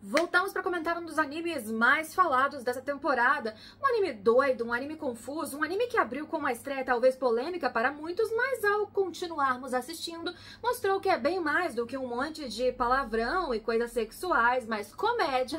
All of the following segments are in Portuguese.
Voltamos para comentar um dos animes mais falados dessa temporada. Um anime doido, um anime confuso, um anime que abriu com uma estreia talvez polêmica para muitos, mas ao continuarmos assistindo, mostrou que é bem mais do que um monte de palavrão e coisas sexuais, mas comédia,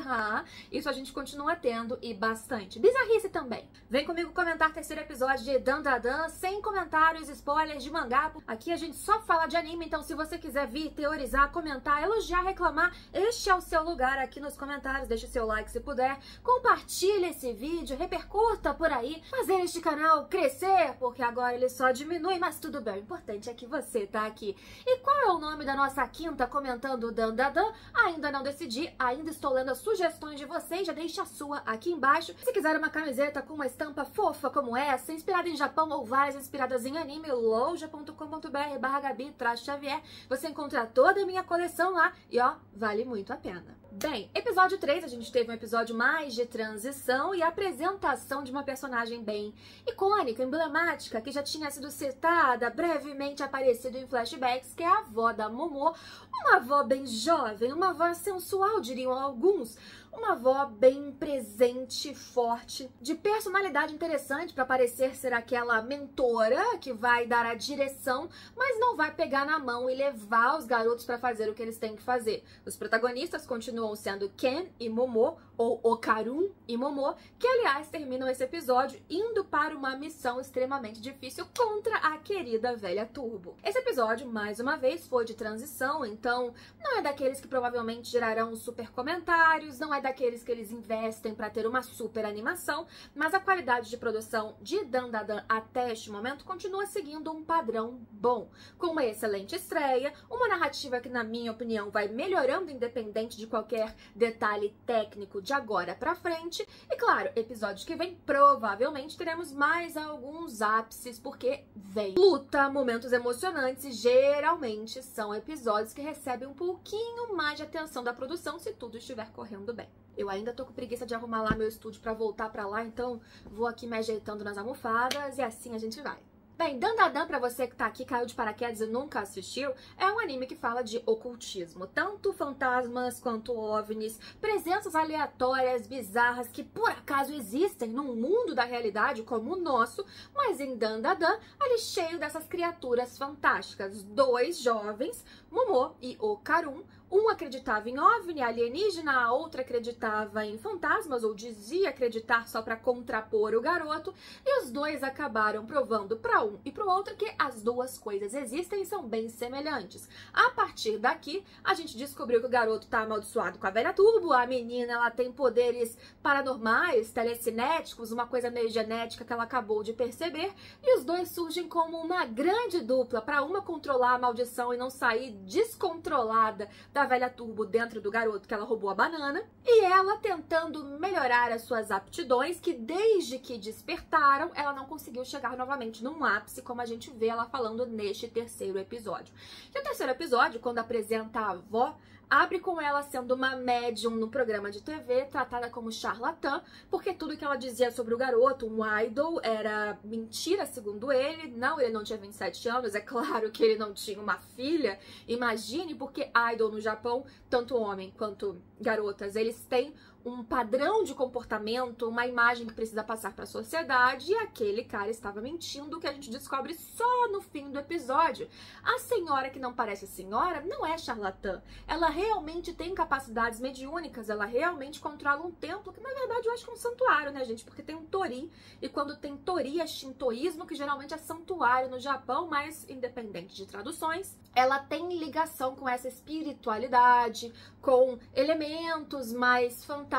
isso a gente continua tendo e bastante. Bizarrice também. Vem comigo comentar terceiro episódio de Dandadan, sem comentários, spoilers de mangá. Aqui a gente só fala de anime, então se você quiser vir, teorizar, comentar, elogiar, reclamar, este é o seu lugar aqui. Aqui nos comentários, deixe seu like se puder, compartilhe esse vídeo, repercuta por aí, fazer este canal crescer, porque agora ele só diminui, mas tudo bem, o importante é que você tá aqui. E qual é o nome da nossa quinta comentando Dandadan? Ainda não decidi, ainda estou lendo as sugestões de vocês, já deixe a sua aqui embaixo. Se quiser uma camiseta com uma estampa fofa como essa, inspirada em Japão ou várias inspiradas em anime, loja.com.br/gabi-xavier, você encontra toda a minha coleção lá e ó, vale muito a pena. Bem, episódio 3, a gente teve um episódio mais de transição e apresentação de uma personagem bem icônica, emblemática, que já tinha sido citada, brevemente aparecido em flashbacks, que é a avó da Momo, uma avó bem jovem, uma avó sensual, diriam alguns, uma avó bem presente, forte, de personalidade interessante para parecer ser aquela mentora que vai dar a direção, mas não vai pegar na mão e levar os garotos para fazer o que eles têm que fazer. Os protagonistas continuam sendo Ken e Momo, ou Okarun e Momo, que aliás terminam esse episódio indo para uma missão extremamente difícil contra a querida velha Turbo. Esse episódio, mais uma vez, foi de transição, então não é daqueles que provavelmente gerarão super comentários, não é daqueles que eles investem para ter uma super animação, mas a qualidade de produção de Dandadan até este momento continua seguindo um padrão bom, com uma excelente estreia, uma narrativa que, na minha opinião, vai melhorando independente de qualquer detalhe técnico de agora pra frente, e claro, episódios que vem provavelmente teremos mais alguns ápices, porque vem luta, momentos emocionantes, e geralmente são episódios que recebem um pouquinho mais de atenção da produção se tudo estiver correndo bem. Eu ainda tô com preguiça de arrumar lá meu estúdio pra voltar pra lá, então vou aqui me ajeitando nas almofadas e assim a gente vai. Bem, Dandadan, pra você que tá aqui, caiu de paraquedas e nunca assistiu, é um anime que fala de ocultismo. Tanto fantasmas quanto OVNIs, presenças aleatórias, bizarras, que por acaso existem num mundo da realidade como o nosso, mas em Dandadan, ali cheio dessas criaturas fantásticas. Dois jovens, Momo e Okarun, um acreditava em OVNI, alienígena, a outra acreditava em fantasmas, ou dizia acreditar só para contrapor o garoto, e os dois acabaram provando para um e para o outro que as duas coisas existem e são bem semelhantes. A partir daqui, a gente descobriu que o garoto tá amaldiçoado com a velha Turbo, a menina ela tem poderes paranormais, telecinéticos, uma coisa meio genética que ela acabou de perceber, e os dois surgem como uma grande dupla para uma controlar a maldição e não sair descontrolada da velha Turbo dentro do garoto que ela roubou a banana, e ela tentando melhorar as suas aptidões, que desde que despertaram, ela não conseguiu chegar novamente num ápice, como a gente vê ela falando neste terceiro episódio. E o terceiro episódio, quando apresenta a avó, abre com ela sendo uma médium no programa de TV, tratada como charlatã, porque tudo que ela dizia sobre o garoto, um idol, era mentira, segundo ele. Não, ele não tinha 27 anos, é claro que ele não tinha uma filha. Imagine, porque idol no Japão, tanto homem quanto garotas, eles têm um padrão de comportamento, uma imagem que precisa passar para a sociedade, e aquele cara estava mentindo, que a gente descobre só no fim do episódio. A senhora que não parece senhora não é charlatã, ela realmente tem capacidades mediúnicas, ela realmente controla um templo, que na verdade eu acho que é um santuário, né gente, porque tem um tori, e quando tem tori é shintoísmo, que geralmente é santuário no Japão, mas independente de traduções, ela tem ligação com essa espiritualidade, com elementos mais fantásticos,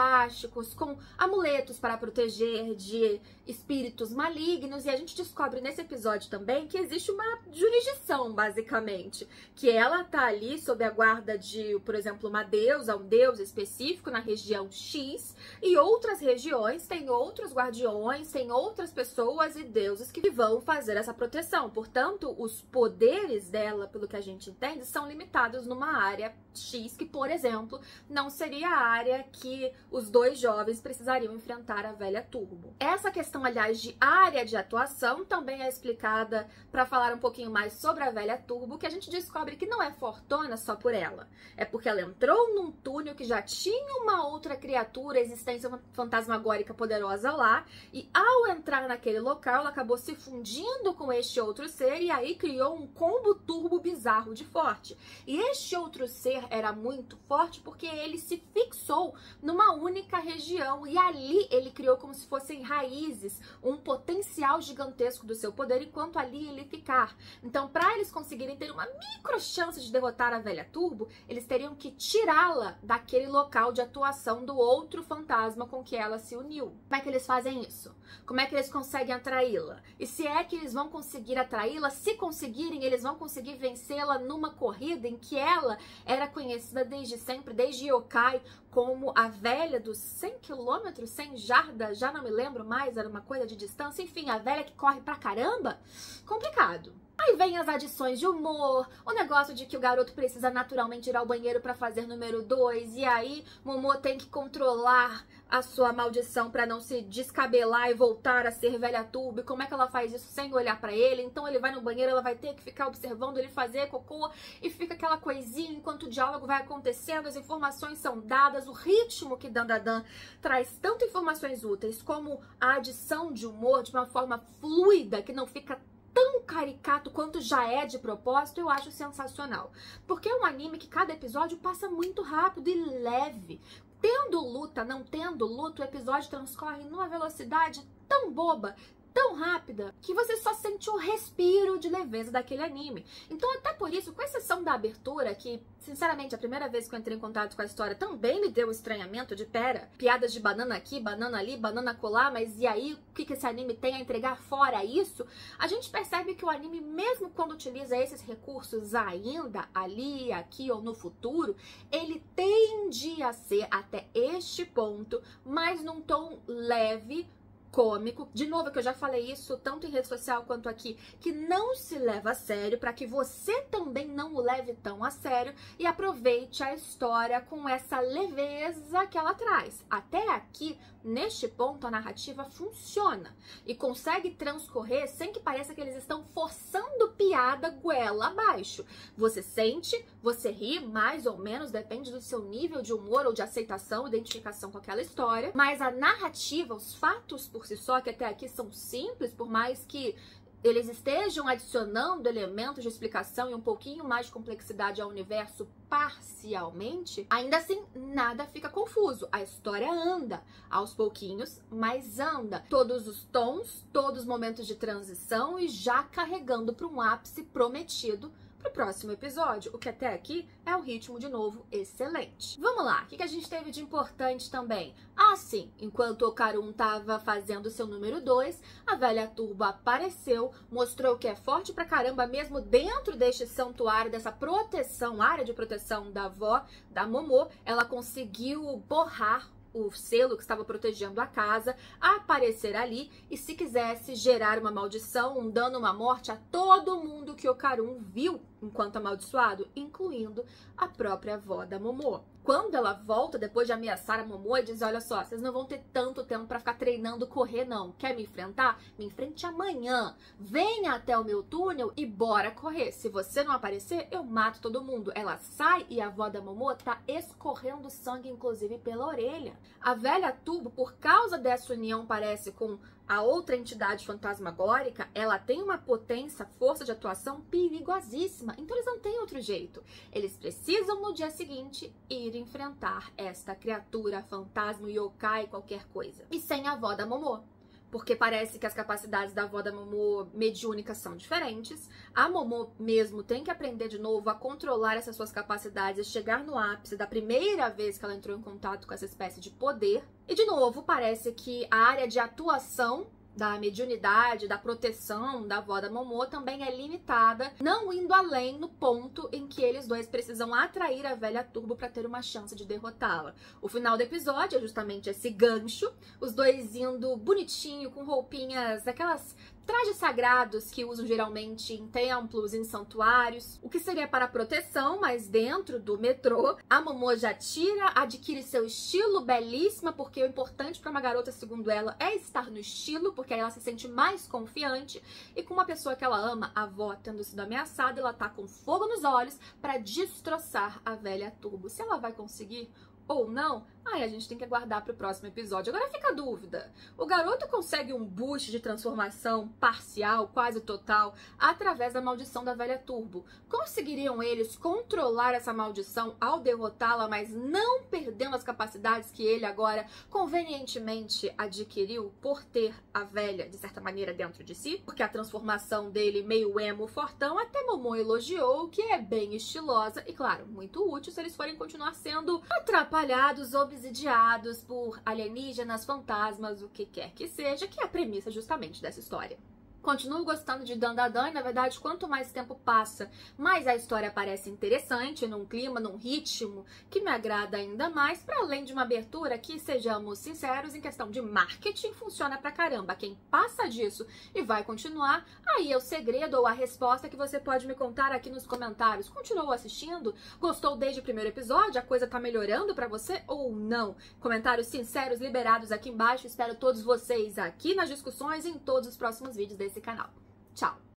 com amuletos para proteger de espíritos malignos, e a gente descobre nesse episódio também que existe uma jurisdição, basicamente, que ela tá ali sob a guarda de, por exemplo, uma deusa, um deus específico na região X, e outras regiões têm outros guardiões, tem outras pessoas e deuses que vão fazer essa proteção, portanto, os poderes dela, pelo que a gente entende, são limitados numa área X, que, por exemplo, não seria a área que os dois jovens precisariam enfrentar a velha Turbo. Essa questão, aliás, de área de atuação também é explicada para falar um pouquinho mais sobre a velha Turbo, que a gente descobre que não é fortuna só por ela. É porque ela entrou num túnel que já tinha uma outra criatura, existência fantasmagórica poderosa lá, e ao entrar naquele local, ela acabou se fundindo com este outro ser, e aí criou um combo turbo bizarro de forte. E este outro ser era muito forte porque ele se fixou numa única região, e ali ele criou como se fossem raízes, um potencial gigantesco do seu poder, enquanto ali ele ficar. Então, para eles conseguirem ter uma micro chance de derrotar a velha Turbo, eles teriam que tirá-la daquele local de atuação do outro fantasma com que ela se uniu. Como é que eles fazem isso? Como é que eles conseguem atraí-la? E se é que eles vão conseguir atraí-la, se conseguirem, eles vão conseguir vencê-la numa corrida em que ela era conhecida desde sempre, desde Yokai, como a velha dos 100 km, 100 jardas, já não me lembro mais, era uma coisa de distância, enfim, a velha que corre pra caramba, complicado. Aí vem as adições de humor, o negócio de que o garoto precisa naturalmente ir ao banheiro pra fazer número 2, e aí Momo tem que controlar a sua maldição pra não se descabelar e voltar a ser velha Turbo. Como é que ela faz isso sem olhar pra ele? Então ele vai no banheiro, ela vai ter que ficar observando ele fazer cocô, e fica aquela coisinha enquanto o diálogo vai acontecendo, as informações são dadas, o ritmo que Dandadan traz tanto informações úteis como a adição de humor de uma forma fluida, que não fica tão caricato quanto já é de propósito, eu acho sensacional. Porque é um anime que cada episódio passa muito rápido e leve. Tendo luta, não tendo luta, o episódio transcorre numa velocidade tão boba, tão rápida, que você só sente um respiro de leveza daquele anime. Então, até por isso, com exceção da abertura, que, sinceramente, a primeira vez que eu entrei em contato com a história também me deu um estranhamento de, pera, piadas de banana aqui, banana ali, banana colar, mas e aí, o que esse anime tem a entregar fora isso? A gente percebe que o anime, mesmo quando utiliza esses recursos ainda, ali, aqui ou no futuro, ele tende a ser, até este ponto, mas num tom leve, cômico, de novo, que eu já falei isso tanto em rede social quanto aqui, que não se leva a sério, para que você também não o leve tão a sério e aproveite a história com essa leveza que ela traz. Até aqui, neste ponto, a narrativa funciona e consegue transcorrer sem que pareça que eles estão forçando piada goela abaixo. Você sente, você ri, mais ou menos, depende do seu nível de humor ou de aceitação, identificação com aquela história, mas a narrativa, os fatos por si só, que até aqui são simples, por mais que eles estejam adicionando elementos de explicação e um pouquinho mais de complexidade ao universo parcialmente, ainda assim nada fica confuso. A história anda aos pouquinhos, mas anda. Todos os tons, todos os momentos de transição e já carregando para um ápice prometido para o próximo episódio, o que até aqui é um ritmo, de novo, excelente. Vamos lá, o que a gente teve de importante também? Ah, sim, enquanto Okarun estava fazendo seu número 2, a velha Turbo apareceu, mostrou que é forte pra caramba, mesmo dentro deste santuário, dessa proteção, área de proteção da avó, da Momo, ela conseguiu borrar o selo que estava protegendo a casa, a aparecer ali, e se quisesse gerar uma maldição, um dano, uma morte a todo mundo que Okarun viu enquanto amaldiçoado, incluindo a própria avó da Momo. Quando ela volta, depois de ameaçar a Momo, e diz, olha só, vocês não vão ter tanto tempo pra ficar treinando correr, não. Quer me enfrentar? Me enfrente amanhã. Venha até o meu túnel e bora correr. Se você não aparecer, eu mato todo mundo. Ela sai e a avó da Momo tá escorrendo sangue, inclusive, pela orelha. A velha Turbo, por causa dessa união, parece com a outra entidade fantasmagórica, ela tem uma potência, força de atuação perigosíssima. Então eles não têm outro jeito. Eles precisam no dia seguinte ir enfrentar esta criatura, fantasma, yokai, qualquer coisa. E sem a avó da Momo, porque parece que as capacidades da avó da Momo mediúnica são diferentes. A Momo mesmo tem que aprender de novo a controlar essas suas capacidades e chegar no ápice da primeira vez que ela entrou em contato com essa espécie de poder. E de novo, parece que a área de atuação da mediunidade, da proteção da avó da Momo também é limitada, não indo além no ponto em que eles dois precisam atrair a velha Turbo para ter uma chance de derrotá-la. O final do episódio é justamente esse gancho, os dois indo bonitinho, com roupinhas, aquelas trajes sagrados que usam geralmente em templos, em santuários, o que seria para proteção, mas dentro do metrô, a Momo já tira, adquire seu estilo, belíssima, porque o importante para uma garota, segundo ela, é estar no estilo, porque aí ela se sente mais confiante, e com uma pessoa que ela ama, a avó, tendo sido ameaçada, ela tá com fogo nos olhos para destroçar a velha Turbo. Se ela vai conseguir ou não, aí a gente tem que aguardar para o próximo episódio. Agora fica a dúvida. O garoto consegue um boost de transformação parcial, quase total, através da maldição da velha Turbo. Conseguiriam eles controlar essa maldição ao derrotá-la, mas não perdendo as capacidades que ele agora convenientemente adquiriu por ter a velha, de certa maneira, dentro de si? Porque a transformação dele, meio emo fortão, até Momo elogiou, que é bem estilosa e, claro, muito útil se eles forem continuar sendo atrapalhados, obsidiados por alienígenas, fantasmas, o que quer que seja, que é a premissa justamente dessa história. Continuo gostando de Dandadan e, na verdade, quanto mais tempo passa, mais a história parece interessante, num clima, num ritmo que me agrada ainda mais, para além de uma abertura que, sejamos sinceros, em questão de marketing, funciona pra caramba. Quem passa disso e vai continuar, aí é o segredo ou a resposta que você pode me contar aqui nos comentários. Continuou assistindo? Gostou desde o primeiro episódio? A coisa tá melhorando pra você ou não? Comentários sinceros liberados aqui embaixo. Espero todos vocês aqui nas discussões e em todos os próximos vídeos desse canal. Tchau!